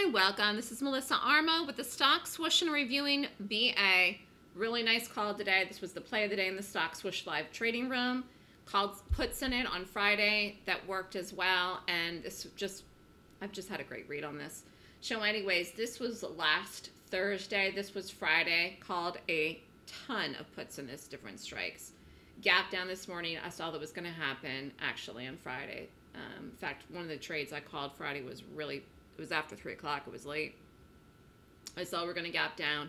everyone, and welcome. This is Melissa Armo with the Stock Swoosh and Reviewing BA. Really nice call today. This was the play of the day in the Stock Swoosh Live Trading Room. Called puts in it on Friday. That worked as well, and this just, I've just had a great read on this. So anyways, this was last Thursday. This was Friday. Called a ton of puts in this, different strikes. Gap down this morning. I saw that was going to happen actually on Friday. In fact, one of the trades I called Friday was really, it was after 3 o'clock. It was late. I saw we're going to gap down.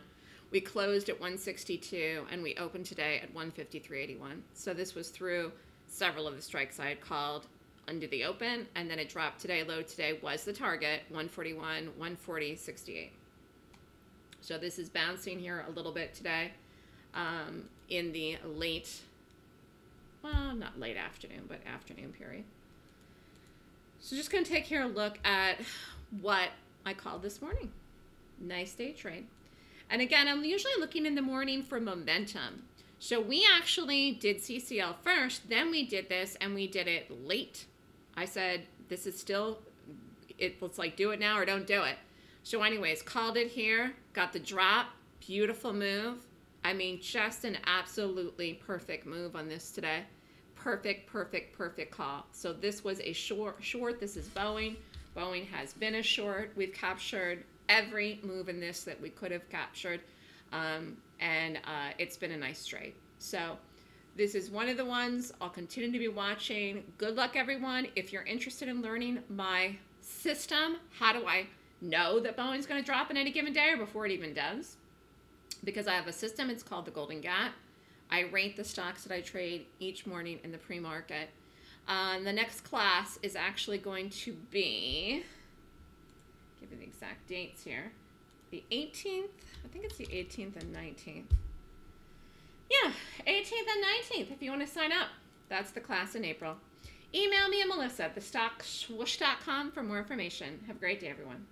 We closed at 162, and we opened today at 153.81. So this was through several of the strikes I had called under the open, and then it dropped today. Low today was the target, 141, 140.68. So this is bouncing here a little bit today in the late, well, not late afternoon, but afternoon period. So just going to take here a look at what I called this morning. Nice day trade. And again, I'm usually looking in the morning for momentum. So we actually did CCL first, then we did this, and we did it late. I said, this is still, it's like do it now or don't do it. So anyways, called it here, got the drop, beautiful move. I mean, just an absolutely perfect move on this today. Perfect call. So this was a short. This is Boeing. Boeing has been a short. We've captured every move in this that we could have captured, and it's been a nice trade. So this is one of the ones I'll continue to be watching. Good luck, everyone. If you're interested in learning my system, how do I know that Boeing's going to drop in any given day or before it even does? Because I have a system. It's called the Golden Gap. I rate the stocks that I trade each morning in the pre-market. The next class is actually going to be, give you the exact dates here, the 18th, I think it's the 18th and 19th. Yeah, 18th and 19th if you want to sign up. That's the class in April. Email me at melissa@thestockswoosh.com for more information. Have a great day, everyone.